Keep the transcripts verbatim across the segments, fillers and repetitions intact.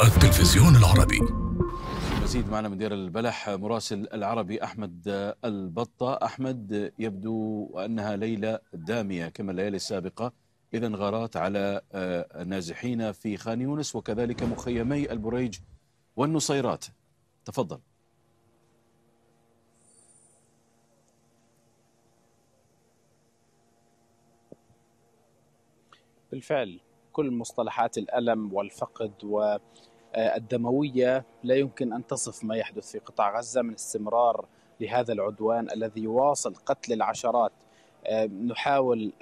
التلفزيون العربي. مزيد معنا من دير البلح مراسل العربي أحمد البطة. أحمد، يبدو أنها ليلة دامية كما الليالي السابقة، إذا غارات على نازحين في خان يونس وكذلك مخيمي البريج والنصيرات. تفضل. بالفعل كل مصطلحات الألم والفقد والدموية لا يمكن أن تصف ما يحدث في قطاع غزة من استمرار لهذا العدوان الذي يواصل قتل العشرات. نحاول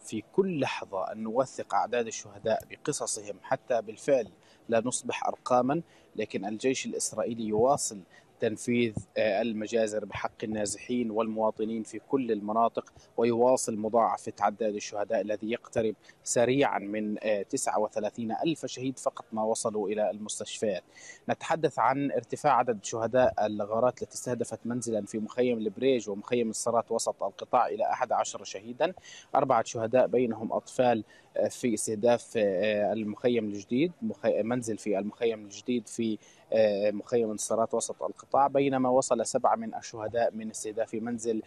في كل لحظة أن نوثق أعداد الشهداء بقصصهم حتى بالفعل لا نصبح أرقاما، لكن الجيش الإسرائيلي يواصل تنفيذ المجازر بحق النازحين والمواطنين في كل المناطق، ويواصل مضاعفة عدد الشهداء الذي يقترب سريعا من تسعة وثلاثين ألف شهيد فقط ما وصلوا إلى المستشفيات. نتحدث عن ارتفاع عدد شهداء الغارات التي استهدفت منزلا في مخيم البريج ومخيم النصيرات وسط القطاع إلى أحد عشر شهيدا، أربعة شهداء بينهم أطفال في استهداف المخيم الجديد، منزل في المخيم الجديد في مخيم النصيرات وسط القطاع، بينما وصل سبعة من الشهداء من استهداف منزل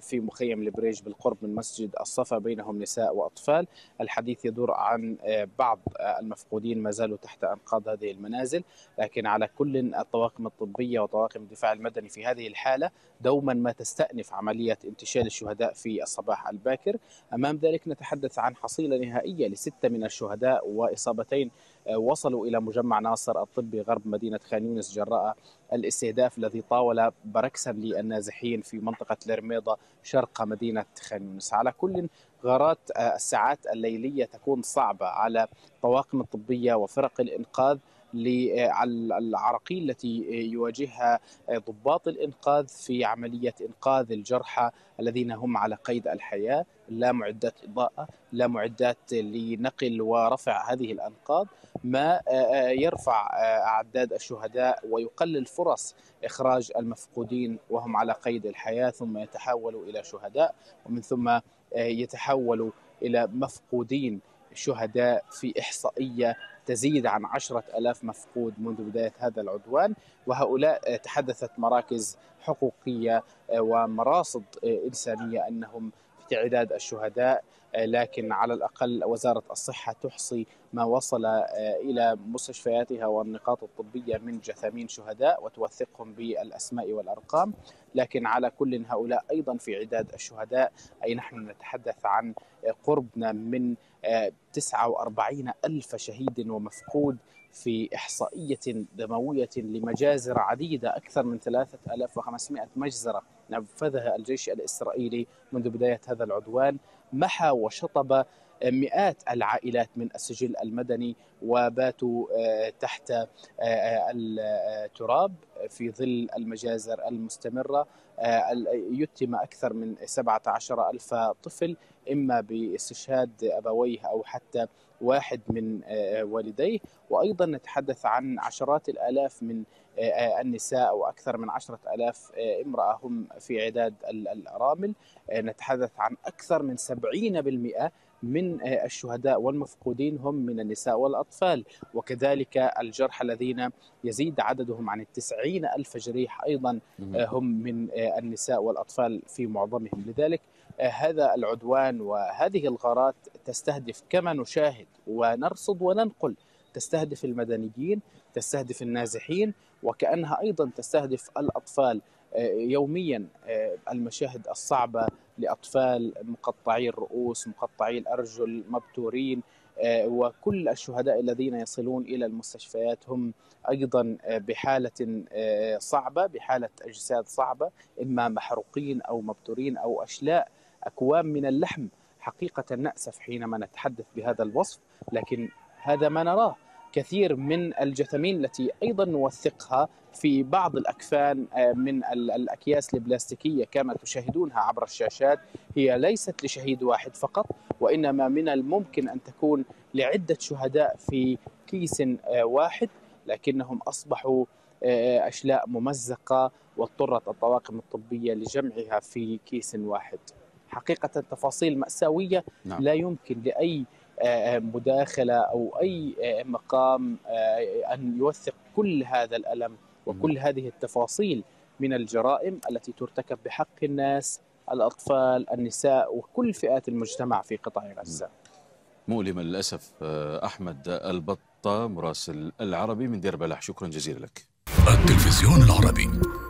في مخيم البريج بالقرب من مسجد الصفا، بينهم نساء وأطفال. الحديث يدور عن بعض المفقودين ما زالوا تحت أنقاض هذه المنازل، لكن على كل الطواقم الطبية وطواقم الدفاع المدني في هذه الحالة دوما ما تستأنف عملية انتشال الشهداء في الصباح الباكر. أمام ذلك نتحدث عن حصيلة نهائية لستة من الشهداء وإصابتين وصلوا إلى مجمع ناصر الطبي غرب مدينة خان يونس جراء الاستهداف الذي طاول بركسا للنازحين في منطقة الرميضة شرق مدينة خان يونس. على كل غارات الساعات الليلية تكون صعبة على الطواقم الطبية وفرق الإنقاذ للعراقيل التي يواجهها ضباط الإنقاذ في عملية إنقاذ الجرحى الذين هم على قيد الحياة، لا معدات إضاءة، لا معدات لنقل ورفع هذه الأنقاض، ما يرفع أعداد الشهداء ويقلل فرص إخراج المفقودين وهم على قيد الحياة، ثم يتحولوا إلى شهداء ومن ثم يتحولوا إلى مفقودين شهداء في إحصائية تزيد عن عشرة آلاف مفقود منذ بداية هذا العدوان. وهؤلاء تحدثت مراكز حقوقية ومراصد إنسانية أنهم في تعداد الشهداء، لكن على الأقل وزارة الصحة تحصي ما وصل إلى مستشفياتها والنقاط الطبية من جثامين شهداء وتوثقهم بالأسماء والأرقام، لكن على كل هؤلاء أيضا في عداد الشهداء، أي نحن نتحدث عن قربنا من تسعة وأربعين ألف شهيد ومفقود في إحصائية دموية لمجازر عديدة، أكثر من ثلاثة آلاف وخمسمائة مجزرة نفذها الجيش الإسرائيلي منذ بداية هذا العدوان. محى وشطب مئات العائلات من السجل المدني وباتوا تحت التراب في ظل المجازر المستمرة. يتم أكثر من سبعة عشر ألف طفل إما باستشهاد أبويه أو حتى واحد من والديه، وأيضا نتحدث عن عشرات الآلاف من النساء وأكثر من عشرة آلاف امرأة هم في عداد الأرامل. نتحدث عن أكثر من سبعين بالمئة من الشهداء والمفقودين هم من النساء والأطفال، وكذلك الجرحى الذين يزيد عددهم عن التسعين ألف جريح أيضا هم من النساء والأطفال في معظمهم. لذلك هذا العدوان وهذه الغارات تستهدف كما نشاهد ونرصد وننقل، تستهدف المدنيين، تستهدف النازحين، وكأنها أيضا تستهدف الأطفال. يوميا المشاهد الصعبة لأطفال مقطعي الرؤوس، مقطعي الأرجل، مبتورين، وكل الشهداء الذين يصلون إلى المستشفيات هم أيضا بحالة صعبة، بحالة أجساد صعبة، إما محروقين أو مبتورين أو أشلاء أكوام من اللحم. حقيقة نأسف حينما نتحدث بهذا الوصف، لكن هذا ما نراه. كثير من الجثامين التي أيضا نوثقها في بعض الأكفان من الأكياس البلاستيكية كما تشاهدونها عبر الشاشات هي ليست لشهيد واحد فقط، وإنما من الممكن أن تكون لعدة شهداء في كيس واحد، لكنهم أصبحوا أشلاء ممزقة واضطرت الطواقم الطبية لجمعها في كيس واحد. حقيقة تفاصيل مأساوية لا يمكن لأي مداخلة أو أي مقام أن يوثق كل هذا الألم وكل هذه التفاصيل من الجرائم التي ترتكب بحق الناس، الأطفال، النساء وكل فئات المجتمع في قطاع غزة. مؤلمة للأسف. أحمد البطة، مراسل العربي من دير البلح، شكرا جزيلا لك. التلفزيون العربي.